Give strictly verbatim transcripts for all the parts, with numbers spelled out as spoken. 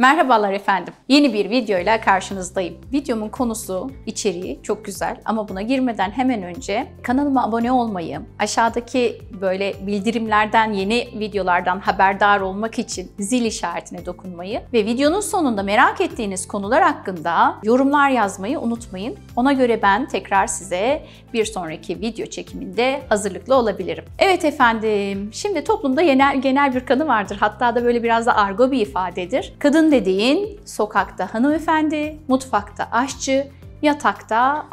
Merhabalar efendim. Yeni bir video ile karşınızdayım. Videomun konusu, içeriği çok güzel ama buna girmeden hemen önce kanalıma abone olmayı, aşağıdaki böyle bildirimlerden, yeni videolardan haberdar olmak için zil işaretine dokunmayı ve videonun sonunda merak ettiğiniz konular hakkında yorumlar yazmayı unutmayın. Ona göre ben tekrar size bir sonraki video çekiminde hazırlıklı olabilirim. Evet efendim, şimdi toplumda genel, genel bir kanı vardır. Hatta da böyle biraz da argo bir ifadedir. Kadın dediğin sokakta hanımefendi, mutfakta aşçı, yatakta...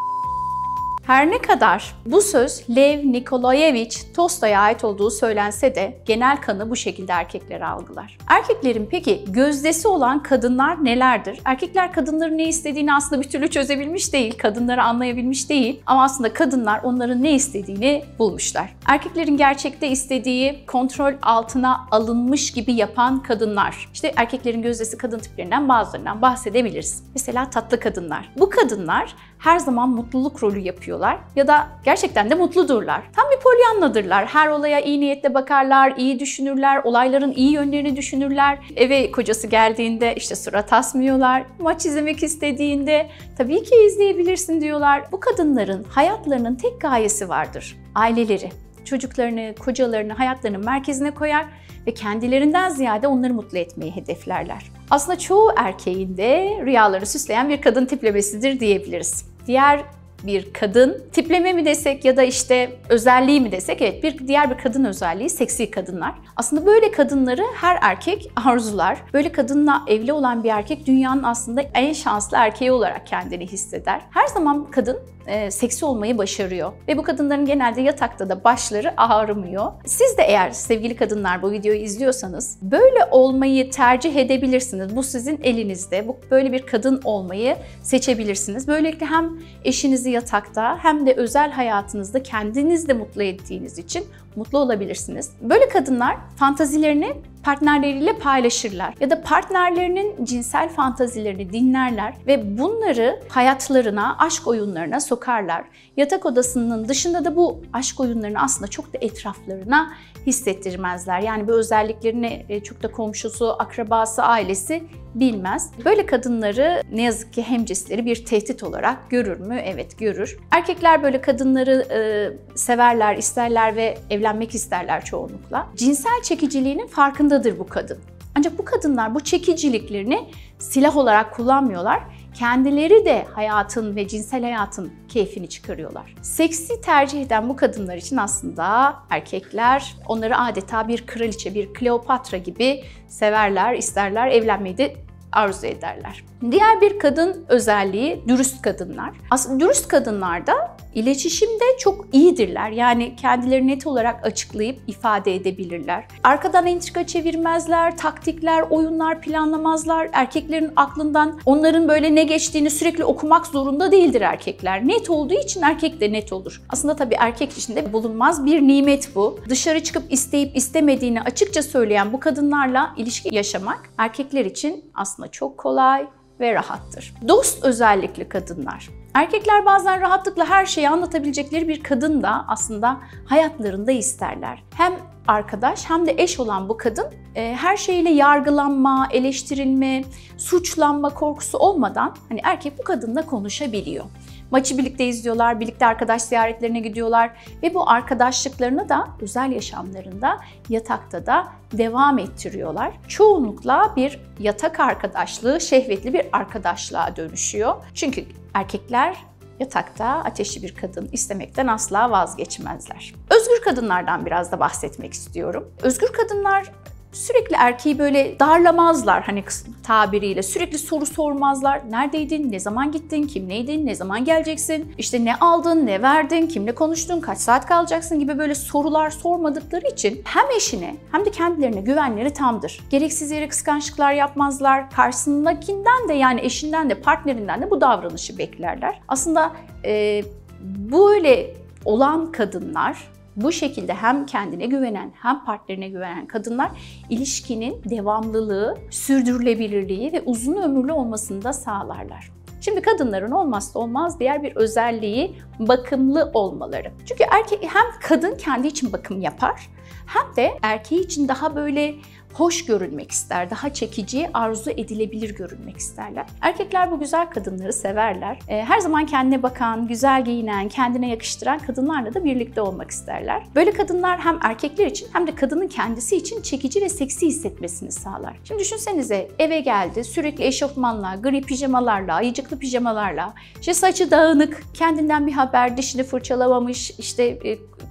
Her ne kadar bu söz Lev Nikolayevich Tolstoy'a ait olduğu söylense de genel kanı bu şekilde erkekler algılar. Erkeklerin peki gözdesi olan kadınlar nelerdir? Erkekler kadınların ne istediğini aslında bir türlü çözebilmiş değil, kadınları anlayabilmiş değil ama aslında kadınlar onların ne istediğini bulmuşlar. Erkeklerin gerçekte istediği kontrol altına alınmış gibi yapan kadınlar. İşte erkeklerin gözdesi kadın tiplerinden bazılarından bahsedebiliriz. Mesela tatlı kadınlar. Bu kadınlar her zaman mutluluk rolü yapıyor. Ya da gerçekten de mutludurlar. Tam bir Pollyanna'dırlar. Her olaya iyi niyetle bakarlar, iyi düşünürler, olayların iyi yönlerini düşünürler. Eve kocası geldiğinde işte surat asmıyorlar. Maç izlemek istediğinde tabii ki izleyebilirsin diyorlar. Bu kadınların hayatlarının tek gayesi vardır. Aileleri, çocuklarını, kocalarını hayatlarının merkezine koyar ve kendilerinden ziyade onları mutlu etmeyi hedeflerler. Aslında çoğu erkeğin de rüyaları süsleyen bir kadın tiplemesidir diyebiliriz. Diğer bir kadın tipleme mi desek ya da işte özelliği mi desek, evet bir diğer bir kadın özelliği seksi kadınlar. Aslında böyle kadınları her erkek arzular. Böyle kadınla evli olan bir erkek dünyanın aslında en şanslı erkeği olarak kendini hisseder. Her zaman kadın e, seksi olmayı başarıyor ve bu kadınların genelde yatakta da başları ağrımıyor. Siz de eğer sevgili kadınlar bu videoyu izliyorsanız böyle olmayı tercih edebilirsiniz. Bu sizin elinizde. Bu, böyle bir kadın olmayı seçebilirsiniz. Böylelikle hem eşinizi yatakta hem de özel hayatınızda kendiniz de mutlu ettiğiniz için mutlu olabilirsiniz. Böyle kadınlar fantazilerini partnerleriyle paylaşırlar ya da partnerlerinin cinsel fantazilerini dinlerler ve bunları hayatlarına, aşk oyunlarına sokarlar. Yatak odasının dışında da bu aşk oyunlarını aslında çok da etraflarına hissettirmezler. Yani bu özelliklerini çok da komşusu, akrabası, ailesi bilmez. Böyle kadınları ne yazık ki hemcinsleri bir tehdit olarak görür mü? Evet, görür. Erkekler böyle kadınları e, severler, isterler ve evlenmek isterler çoğunlukla. Cinsel çekiciliğinin farkındadır bu kadın. Ancak bu kadınlar bu çekiciliklerini silah olarak kullanmıyorlar. Kendileri de hayatın ve cinsel hayatın keyfini çıkarıyorlar. Seksi tercih eden bu kadınlar için aslında erkekler onları adeta bir kraliçe, bir Kleopatra gibi severler, isterler, evlenmeyi de arzu ederler. Diğer bir kadın özelliği dürüst kadınlar. Aslında dürüst kadınlar da iletişimde çok iyidirler. Yani kendileri net olarak açıklayıp ifade edebilirler. Arkadan entrika çevirmezler, taktikler, oyunlar planlamazlar. Erkeklerin aklından onların böyle ne geçtiğini sürekli okumak zorunda değildir erkekler. Net olduğu için erkek de net olur. Aslında tabii erkek içinde bulunmaz bir nimet bu. Dışarı çıkıp isteyip istemediğini açıkça söyleyen bu kadınlarla ilişki yaşamak erkekler için aslında çok kolay ve rahattır. Dost özellikli kadınlar. Erkekler bazen rahatlıkla her şeyi anlatabilecekleri bir kadın da aslında hayatlarında isterler. Hem arkadaş hem de eş olan bu kadın e, her şeyle yargılanma, eleştirilme, suçlanma korkusu olmadan hani erkek bu kadınla konuşabiliyor. Maçı birlikte izliyorlar, birlikte arkadaş ziyaretlerine gidiyorlar ve bu arkadaşlıklarını da özel yaşamlarında yatakta da devam ettiriyorlar. Çoğunlukla bir yatak arkadaşlığı şehvetli bir arkadaşlığa dönüşüyor. Çünkü erkekler yatakta ateşli bir kadın istemekten asla vazgeçmezler. Özgür kadınlardan biraz da bahsetmek istiyorum. Özgür kadınlar sürekli erkeği böyle darlamazlar hani tabiriyle. Sürekli soru sormazlar. Neredeydin? Ne zaman gittin? Kimleydin? Ne zaman geleceksin? İşte ne aldın? Ne verdin? Kimle konuştun? Kaç saat kalacaksın? Gibi böyle sorular sormadıkları için hem eşine hem de kendilerine güvenleri tamdır. Gereksiz yere kıskançlıklar yapmazlar. Karşısındakinden de yani eşinden de partnerinden de bu davranışı beklerler. Aslında e, böyle olan kadınlar... Bu şekilde hem kendine güvenen hem partnerine güvenen kadınlar ilişkinin devamlılığı, sürdürülebilirliği ve uzun ömürlü olmasını da sağlarlar. Şimdi kadınların olmazsa olmaz diğer bir özelliği bakımlı olmaları. Çünkü erkek hem kadın kendi için bakım yapar hem de erkeği için daha böyle hoş görünmek ister, daha çekici, arzu edilebilir görünmek isterler. Erkekler bu güzel kadınları severler. Her zaman kendine bakan, güzel giyinen, kendine yakıştıran kadınlarla da birlikte olmak isterler. Böyle kadınlar hem erkekler için hem de kadının kendisi için çekici ve seksi hissetmesini sağlar. Şimdi düşünsenize, eve geldi, sürekli eşofmanla, gri pijamalarla, ayıcıklı pijamalarla, işte saçı dağınık, kendinden bir haber, dişini fırçalamamış, işte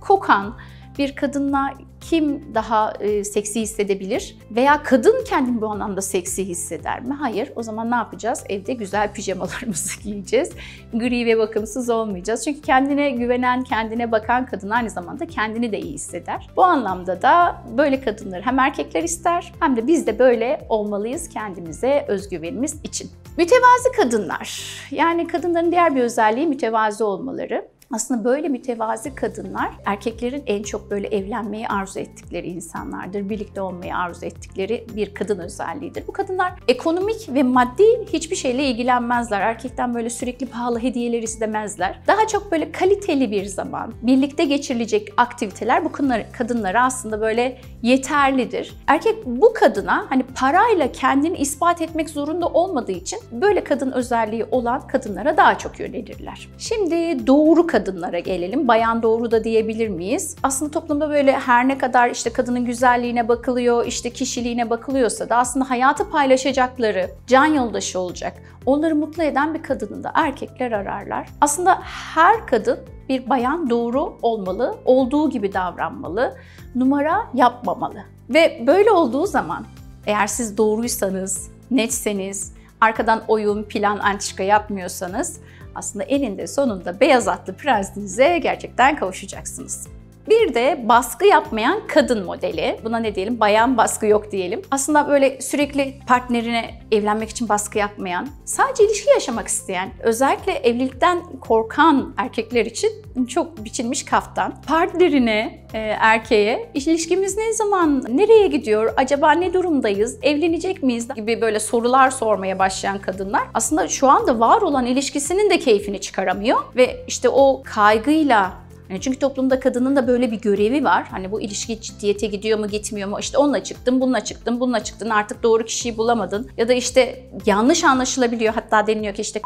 kokan bir kadınla kim daha e, seksi hissedebilir? Veya kadın kendini bu anlamda seksi hisseder mi? Hayır. O zaman ne yapacağız? Evde güzel pijamalarımızı giyeceğiz. Gri ve bakımsız olmayacağız. Çünkü kendine güvenen, kendine bakan kadın aynı zamanda kendini de iyi hisseder. Bu anlamda da böyle kadınları hem erkekler ister hem de biz de böyle olmalıyız kendimize, özgüvenimiz için. Mütevazi kadınlar. Yani kadınların diğer bir özelliği mütevazi olmaları. Aslında böyle mütevazi kadınlar erkeklerin en çok böyle evlenmeyi arzu ettikleri insanlardır. Birlikte olmayı arzu ettikleri bir kadın özelliğidir. Bu kadınlar ekonomik ve maddi hiçbir şeyle ilgilenmezler. Erkekten böyle sürekli pahalı hediyeler istemezler. Daha çok böyle kaliteli bir zaman, birlikte geçirilecek aktiviteler bu kadınlara aslında böyle yeterlidir. Erkek bu kadına hani parayla kendini ispat etmek zorunda olmadığı için böyle kadın özelliği olan kadınlara daha çok yönelirler. Şimdi doğru kadın kadınlara gelelim. Bayan doğru da diyebilir miyiz? Aslında toplumda böyle her ne kadar işte kadının güzelliğine bakılıyor, işte kişiliğine bakılıyorsa da aslında hayatı paylaşacakları, can yoldaşı olacak, onları mutlu eden bir kadını da erkekler ararlar. Aslında her kadın bir bayan doğru olmalı, olduğu gibi davranmalı, numara yapmamalı. Ve böyle olduğu zaman eğer siz doğruysanız, netseniz, arkadan oyun, plan, antrika yapmıyorsanız aslında eninde sonunda beyaz atlı prensinize gerçekten kavuşacaksınız. Bir de baskı yapmayan kadın modeli. Buna ne diyelim? Bayan baskı yok diyelim. Aslında böyle sürekli partnerine evlenmek için baskı yapmayan, sadece ilişki yaşamak isteyen, özellikle evlilikten korkan erkekler için çok biçilmiş kaftan. Partnerine, erkeğe, ilişkimiz ne zaman, nereye gidiyor, acaba ne durumdayız, evlenecek miyiz gibi böyle sorular sormaya başlayan kadınlar aslında şu anda var olan ilişkisinin de keyfini çıkaramıyor ve işte o kaygıyla, çünkü toplumda kadının da böyle bir görevi var. Hani bu ilişki ciddiyete gidiyor mu, gitmiyor mu? İşte onunla çıktın, bununla çıktın, bununla çıktın. Artık doğru kişiyi bulamadın. Ya da işte yanlış anlaşılabiliyor. Hatta deniliyor ki işte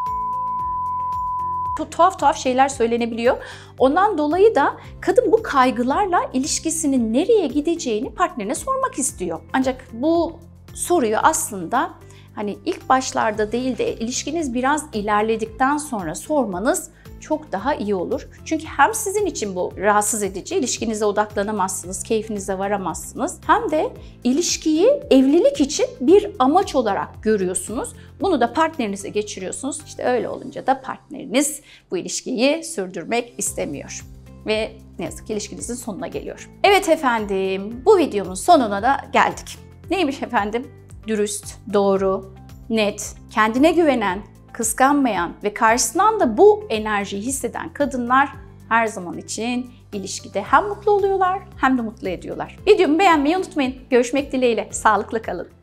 tuhaf tuhaf şeyler söylenebiliyor. Ondan dolayı da kadın bu kaygılarla ilişkisinin nereye gideceğini partnerine sormak istiyor. Ancak bu soruyu aslında hani ilk başlarda değil de ilişkiniz biraz ilerledikten sonra sormanız çok daha iyi olur. Çünkü hem sizin için bu rahatsız edici, ilişkinize odaklanamazsınız, keyfinize varamazsınız. Hem de ilişkiyi evlilik için bir amaç olarak görüyorsunuz. Bunu da partnerinize geçiriyorsunuz. İşte öyle olunca da partneriniz bu ilişkiyi sürdürmek istemiyor. Ve ne yazık ki ilişkinizin sonuna geliyor. Evet efendim, bu videomun sonuna da geldik. Neymiş efendim? Dürüst, doğru, net, kendine güvenen, kıskanmayan ve karşısından da bu enerjiyi hisseden kadınlar her zaman için ilişkide hem mutlu oluyorlar hem de mutlu ediyorlar. Videomu beğenmeyi unutmayın. Görüşmek dileğiyle. Sağlıklı kalın.